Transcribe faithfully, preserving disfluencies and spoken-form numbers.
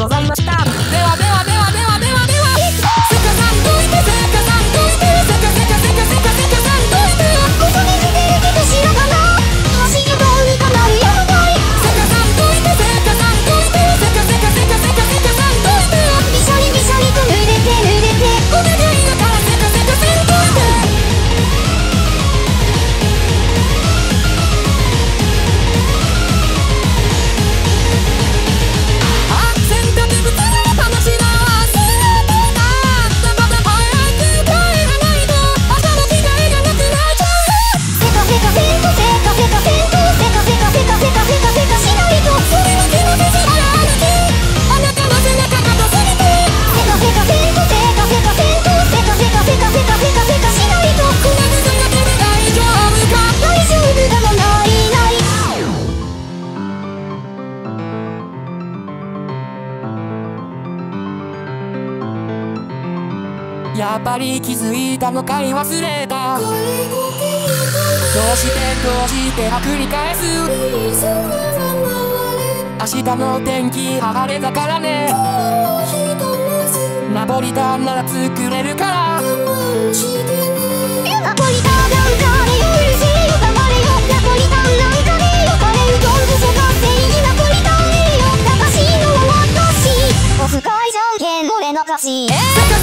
ございました。ではではではではではではセカさんどうしてセカさんどうしてセカセカセカセカセカさんどうしてここに出てるけど知らがない足がどうにかなりやがないセカさんどうしてセカさんどうしてセカセカセカセカセカさんどうしてびしゃりびしゃりと濡れて濡れてお願いだからセカセカセカどうしてやっぱり気づいたのかい忘れた。どうしてどうしては繰り返す。明日の天気晴れだからね。ナポリタンなら作れるから。ナポリタンなんかでよ嬉しいよ頑張れよ。ナポリタンなんかでよカレーうどんこそが正義ナポリタンよ。正しいのは私。お使いじゃんけん俺の勝ち。